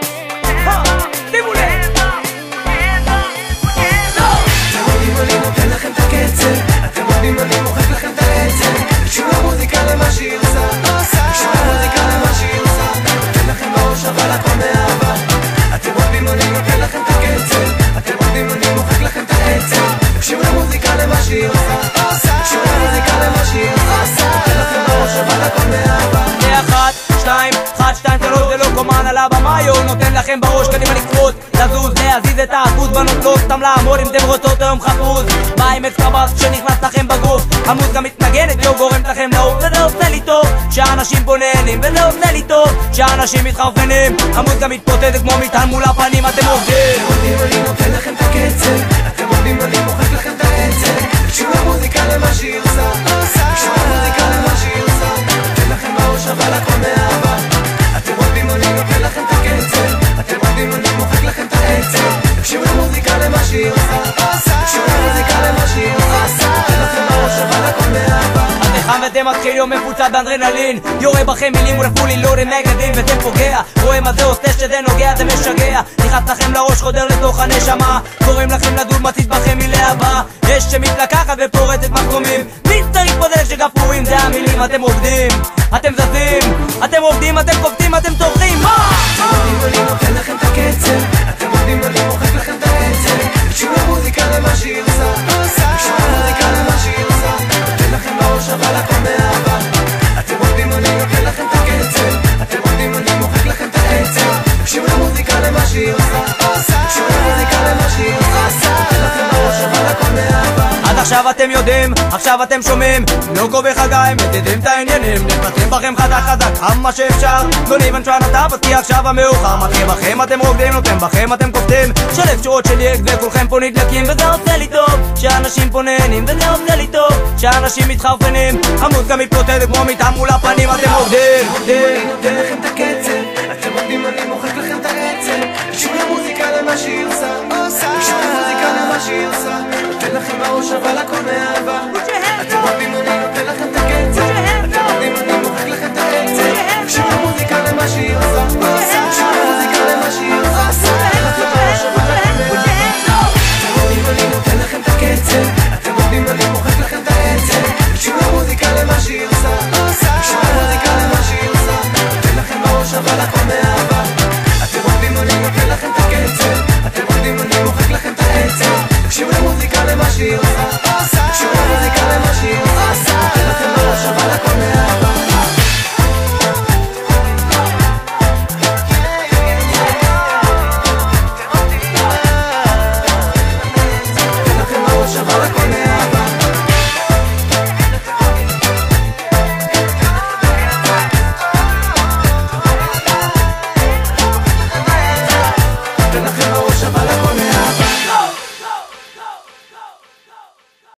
שימו לב! אתם עודים אני נותן לכם את הקצב, אתם עודים אני מוחק לכם את העצב, תקשיבו למוזיקה למה שהיא עושה, תקשיבו למוזיקה למה שהיא עושה, נותן לכם בראש אבל הכל מאהבה. אתם עודים אני נותן לכם את הקצב, אתם עודים אני מוחק לכם את העצב, תקשיבו למוזיקה למה שהיא עושה, נותן לכם בראש קדימה לקפוץ, לזוז, להזיז את האחוז, בנות לא סתם לעמוד אם אתם רוצות היום חפוז, בא עם אקסטרה בס שנכנס לכם בגוף, המוזיקה מתנגנת לא גורמת לכם לעוף, וזה עושה לי טוב שהאנשים פה נהנים, וזה עושה לי טוב שהאנשים מתחרפנים, המוזיקה מתפוצצת כמו מטען מול הפנים, אתם עובדים. אתם עובדים אני נותן לכם את הקצב, אתם עובדים אני מוחק לכם את העצב, תקשיבו למוזיקה למה שהיא עושה, תקשיבו למוזיקה למה שהיא עושה, נותן לכם בראש אבל הכל מאהבה. אתם עובדים אני נותן לכם את הקצב, אתם עובדים אני מוחק לכם את העצב, תקשיבו למוזיקה למה שהיא עושה, תקשיבו למוזיקה למה שהיא עושה, נותן לכם בראש אבל הכל מאהבה. אתם חם ואתם מתחיל יום מפוצץ באדרנלין, יורה בכם מילים ולפולי לורי מגדים, וזה פוגע, רואה מה זה עושה שזה נוגע, זה משגע, נכנס לכם לראש חודר לתוך הנשמה, קוראים לכם לדוד מצית בכם מלהבה, יש שמתלקחת ופורצת מקומים, מי צריך פה זה שגפורים זה המילים. אתם עובדים, אתם זזים, אתם עובדים, אתם קופצים, אתם צורכים. אתם עובדים אני נותן לכם את הקצב, אתם עובדים אני מוחק לכם את העצב, תקשיבו למוזיקה למה שהיא עושה, תקשיבו למוזיקה למה שהיא עושה, נותן לכם בראש אבל הכל מאהבה. אתם עובדים אני נותן לכם את הקצב, אתם עובדים אני מוחק לכם את העצב, תקשיבו למוזיקה למה שהיא עושה, תקשיבו למוזיקה למה שהיא עושה, נותן לכם בראש אבל הכל מאהבה. עד עכשיו אתם יודעים, עכשיו אתם שומעים, לוקו וחגי מתדים את העניינים, נפתחים בכם חזק חזק כמה שאפשר, גוניב אנשואן הטאפס כי עכשיו המאוחר, מתחיל בכם אתם רוקדים, נותן בכם אתם קופטים, שלב שורות של יק וכולכם פה נדלקים, וזה עושה לי טוב שאנשים פה נהנים, וזה עושה לי טוב שאנשים מתחרפנים, המוזיקה מתפוצצת כמו מטען מול הפנים. אתם עובדים, אני נותן לכם את הקצב, אתם עובדים אני מוחק לכם את העצב, תקשיבו למוזיקה למה שהיא עושה, תקשיבו למוזיקה למה שהיא עושה, נותן לכם בראש אבל הכל מאהבה.